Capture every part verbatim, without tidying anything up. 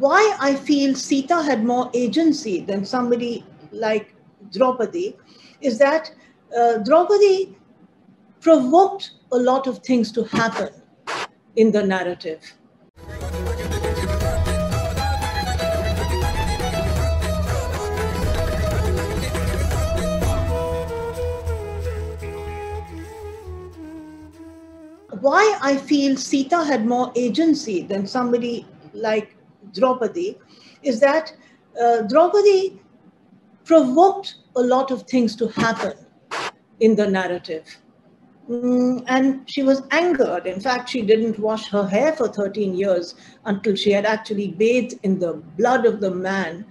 why I feel Sita had more agency than somebody like Draupadi is that uh, Draupadi provoked a lot of things to happen in the narrative. Why I feel Sita had more agency than somebody like Draupadi is that uh, Draupadi provoked a lot of things to happen in the narrative. Mm, and she was angered. In fact, she didn't wash her hair for thirteen years until she had actually bathed in the blood of the man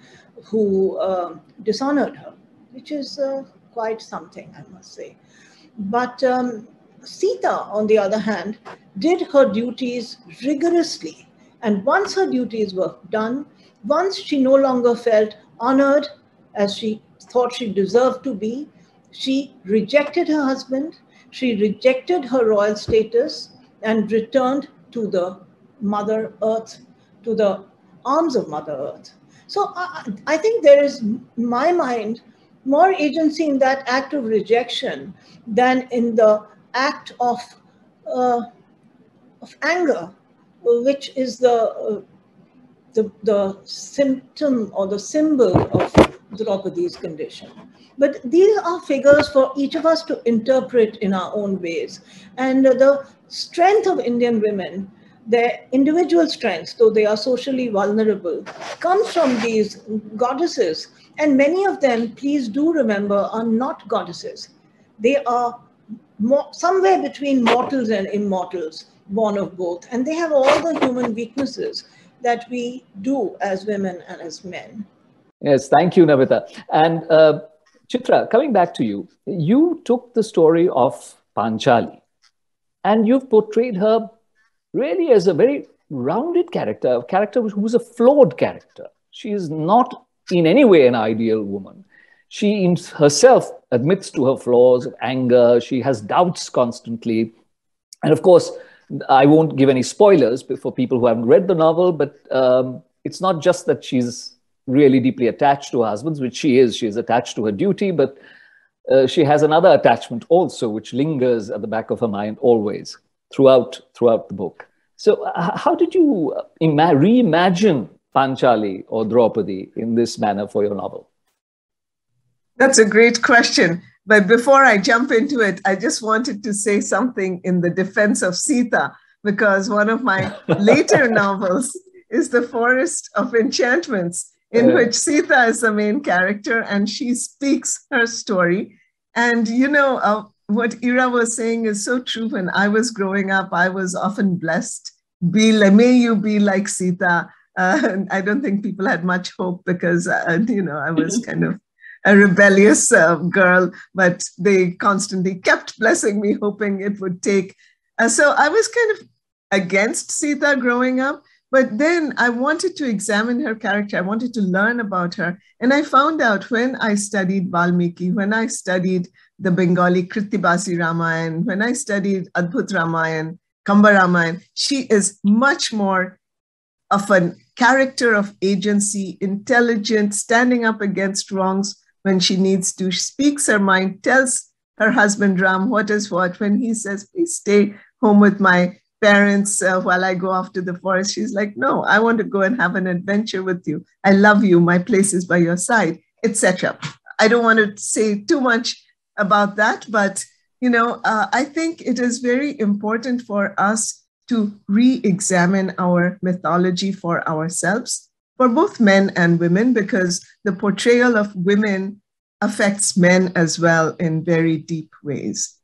who uh, dishonored her, which is uh, quite something, I must say. But um, Sita, on the other hand, did her duties rigorously. And once her duties were done, once she no longer felt honored as she thought she deserved to be, she rejected her husband, she rejected her royal status and returned to the Mother Earth, to the arms of Mother Earth. So I, I think there is, in my mind, more agency in that act of rejection than in the act of, uh, of anger, which is the, uh, the, the symptom or the symbol of Draupadi's condition. But these are figures for each of us to interpret in our own ways. And uh, the strength of Indian women, their individual strengths, though they are socially vulnerable, comes from these goddesses. And many of them, please do remember, are not goddesses. They are More, somewhere between mortals and immortals, born of both. And they have all the human weaknesses that we do as women and as men. Yes, thank you, Namita. And uh, Chitra, coming back to you, you took the story of Panchali and you've portrayed her really as a very rounded character, a character who's a flawed character. She is not in any way an ideal woman. She herself admits to her flaws of anger. She has doubts constantly. And of course, I won't give any spoilers for people who haven't read the novel, but um, it's not just that she's really deeply attached to her husband, which she is. She is attached to her duty, but uh, she has another attachment also, which lingers at the back of her mind always throughout, throughout the book. So uh, how did you reimagine Panchali or Draupadi in this manner for your novel? That's a great question. But before I jump into it, I just wanted to say something in the defense of Sita, because one of my later novels is The Forest of Enchantments, in yeah. which Sita is the main character and she speaks her story. And you know, uh, what Ira was saying is so true. When I was growing up, I was often blessed. Be, may you be like Sita. Uh, I don't think people had much hope because, uh, you know, I was kind of a rebellious uh, girl, but they constantly kept blessing me, hoping it would take. Uh, so I was kind of against Sita growing up, but then I wanted to examine her character. I wanted to learn about her. And I found out when I studied Balmiki, when I studied the Bengali Krittibasi Ramayana, when I studied Adbhut Ramayana, Kamba Ramayana, she is much more of a character of agency, intelligent, standing up against wrongs when she needs to, she speaks her mind, tells her husband Ram what is what. When he says, please stay home with my parents uh, while I go off to the forest, she's like, no, I want to go and have an adventure with you. I love you. My place is by your side, et cetera. I don't want to say too much about that, but you know, uh, I think it is very important for us to re-examine our mythology for ourselves, for both men and women, because the portrayal of women affects men as well in very deep ways.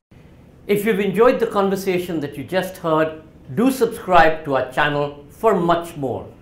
If you've enjoyed the conversation that you just heard, do subscribe to our channel for much more.